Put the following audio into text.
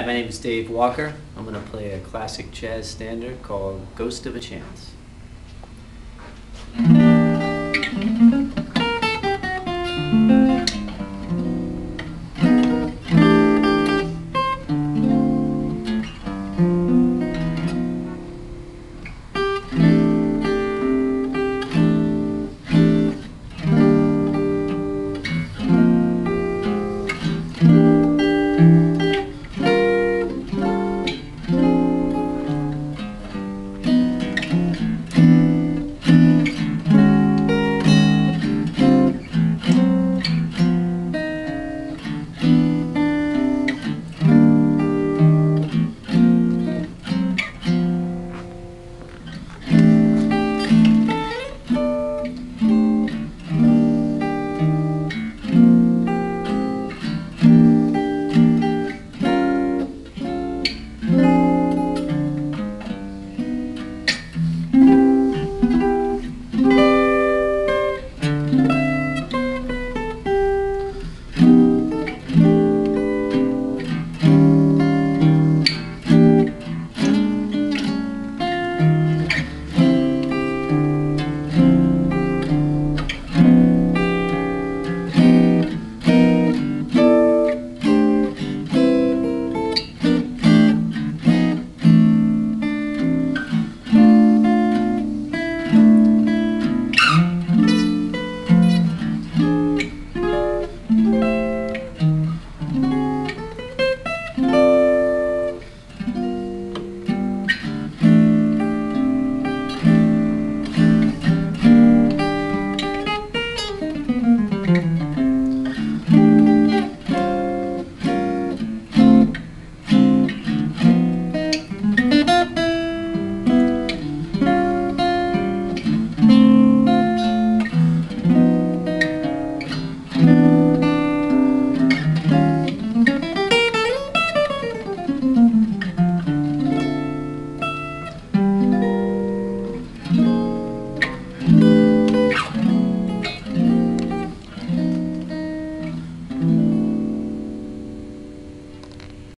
Hi, my name is Dave Walker. I'm going to play a classic jazz standard called Ghost of a Chance.